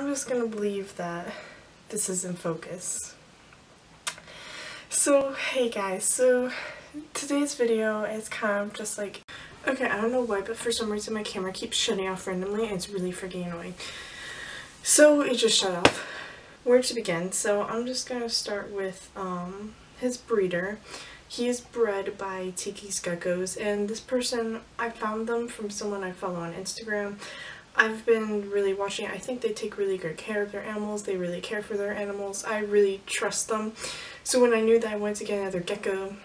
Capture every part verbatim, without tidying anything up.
I'm just gonna believe that this is in focus. So hey guys, so today's video is kind of just like, okay, I don't know why, but for some reason my camera keeps shutting off randomly and it's really freaking annoying. So it just shut off. Where to begin? So I'm just gonna start with um his breeder. He is bred by Tiki's Geckos, and this person, I found them from someone I follow on Instagram. I've been really watching. I think they take really good care of their animals. They really care for their animals. I really trust them. So when I knew that I wanted to get another gecko,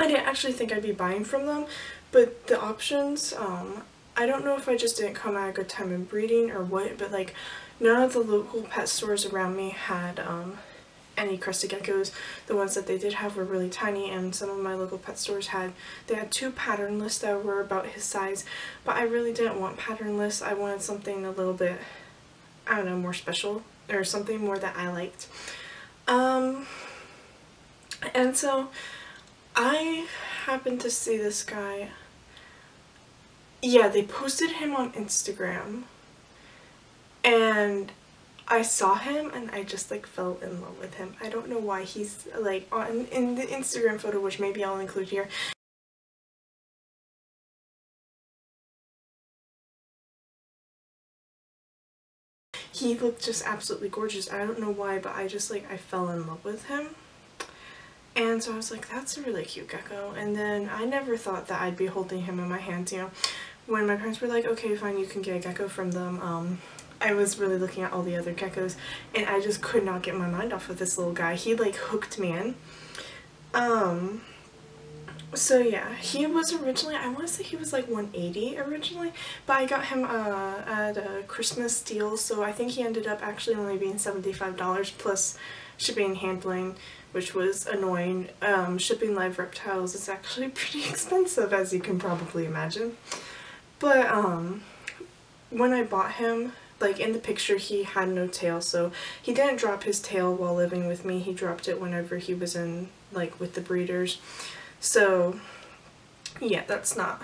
I didn't actually think I'd be buying from them, but the options, um, I don't know if I just didn't come at a good time in breeding or what, but like none of the local pet stores around me had um, any crested geckos. The ones that they did have were really tiny, and some of my local pet stores had, they had two patternless that were about his size, but I really didn't want patternless. I wanted something a little bit, I don't know, more special, or something more that I liked. Um, and so I happened to see this guy. Yeah, they posted him on Instagram, and I saw him and I just like fell in love with him. I don't know why. He's like on in the Instagram photo, which maybe I'll include here. He looked just absolutely gorgeous. I don't know why, but I just like I fell in love with him. And so I was like, that's a really cute gecko. And then I never thought that I'd be holding him in my hands, you know. When my parents were like, okay, fine, you can get a gecko from them, um, I was really looking at all the other geckos, and I just could not get my mind off of this little guy. He like hooked me in. Um, so yeah, he was originally, I want to say he was like one eighty originally, but I got him uh, at a Christmas deal, so I think he ended up actually only being seventy-five dollars plus shipping and handling, which was annoying. Um, shipping live reptiles is actually pretty expensive, as you can probably imagine. But um, when I bought him, like in the picture he had no tail, so he didn't drop his tail while living with me. He dropped it whenever he was in, like, with the breeders. So yeah, that's not,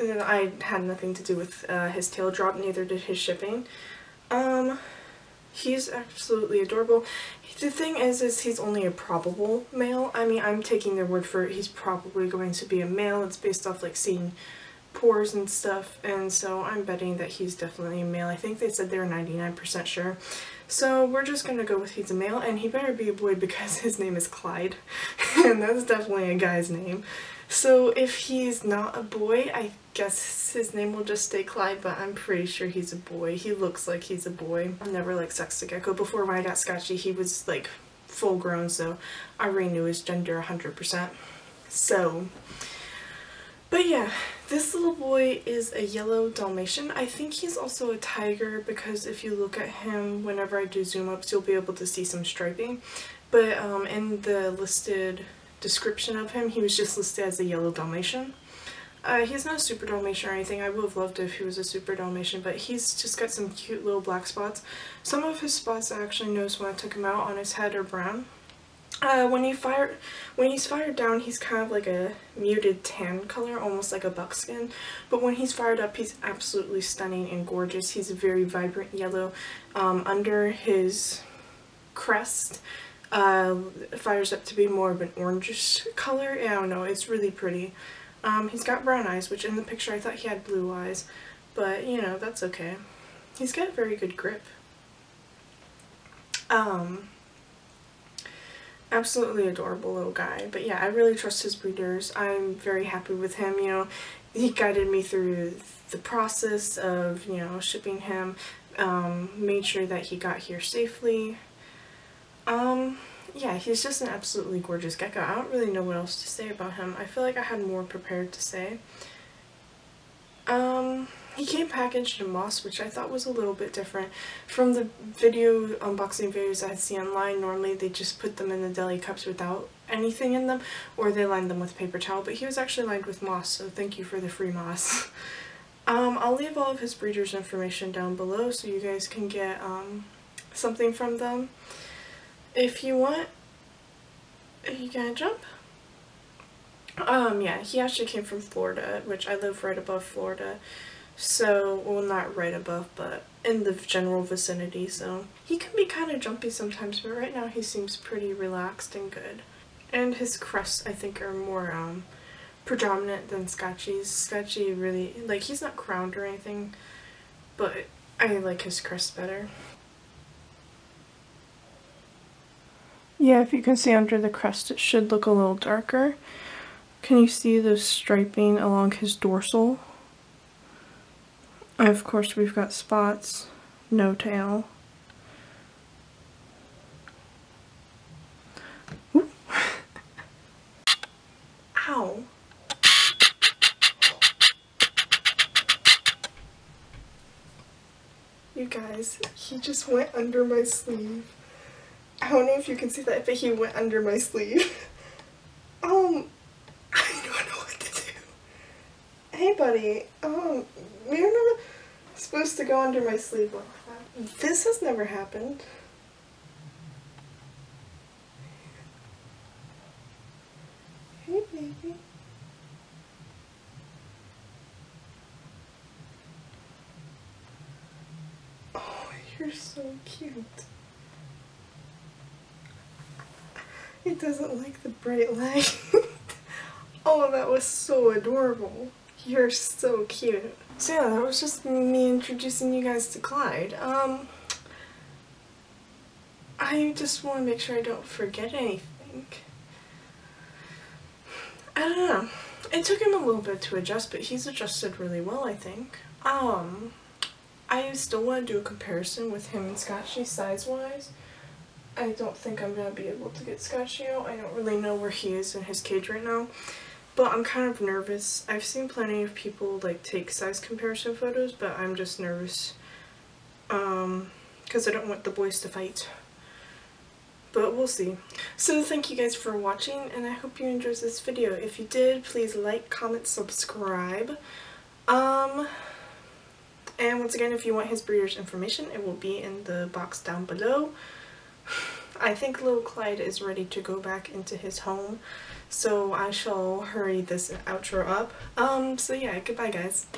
I had nothing to do with uh, his tail drop, neither did his shipping. Um, he's absolutely adorable. The thing is, is he's only a probable male. I mean, I'm taking their word for it. He's probably going to be a male. It's based off like seeing pores and stuff, and so I'm betting that he's definitely a male. I think they said they were ninety-nine percent sure. So we're just gonna go with he's a male, and he better be a boy because his name is Clyde, and that's definitely a guy's name. So if he's not a boy, I guess his name will just stay Clyde, but I'm pretty sure he's a boy. He looks like he's a boy. I've never like sexed a gecko before. When I got Scotchy, he was like full grown, so I already knew his gender one hundred percent. So, but yeah, this little boy is a yellow Dalmatian. I think he's also a tiger because if you look at him, whenever I do zoom ups, you'll be able to see some striping. But um, in the listed description of him, he was just listed as a yellow Dalmatian. Uh, he's not a super Dalmatian or anything. I would have loved if he was a super Dalmatian, but he's just got some cute little black spots. Some of his spots I actually noticed when I took him out on his head are brown. Uh, when he fire, when he's fired down, he's kind of like a muted tan color, almost like a buckskin. But when he's fired up, he's absolutely stunning and gorgeous. He's a very vibrant yellow. Um, under his crest, uh, fires up to be more of an orangish color. I don't know, it's really pretty. Um, he's got brown eyes, which in the picture I thought he had blue eyes, but you know, that's okay. He's got very good grip. Um... Absolutely adorable little guy. But yeah, I really trust his breeders. I'm very happy with him, you know. He guided me through the process of, you know, shipping him, um, made sure that he got here safely. Um, yeah, he's just an absolutely gorgeous gecko. I don't really know what else to say about him. I feel like I had more prepared to say. Um... He came packaged in moss, which I thought was a little bit different from the video unboxing videos I had seen online. Normally they just put them in the deli cups without anything in them, or they lined them with paper towel, but he was actually lined with moss, so thank you for the free moss. um, I'll leave all of his breeder's information down below so you guys can get um, something from them. If you want, are you gonna jump? Um, yeah, he actually came from Florida, which I live right above Florida. So, well, not right above, but in the general vicinity, so he can be kind of jumpy sometimes, but right now he seems pretty relaxed and good. And his crusts, I think, are more um, predominant than Scotchy's. Scotchy really, like, he's not crowned or anything, but I like his crust better. Yeah, if you can see under the crest, it should look a little darker. Can you see the striping along his dorsal? And of course, we've got spots, no tail. Ow! You guys, he just went under my sleeve. I don't know if you can see that, but he went under my sleeve. um, I don't know what to do. Hey, buddy. Um, you're not supposed to go under my sleeve like that. This has never happened. Hey, baby. Oh, you're so cute. It doesn't like the bright light. Oh, that was so adorable. You're so cute. So yeah, that was just me introducing you guys to Clyde. Um, I just want to make sure I don't forget anything. I don't know. It took him a little bit to adjust, but he's adjusted really well, I think. Um, I still want to do a comparison with him and Scotchy size-wise. I don't think I'm going to be able to get Scotchy out. I don't really know where he is in his cage right now, but I'm kind of nervous. I've seen plenty of people like take size comparison photos, but I'm just nervous um, because I don't want the boys to fight, but we'll see. So thank you guys for watching, and I hope you enjoyed this video. If you did, please like, comment, subscribe. Um, and once again, if you want his breeder's information, it will be in the box down below. I think little Clyde is ready to go back into his home, so I shall hurry this outro up. Um, so yeah, goodbye guys.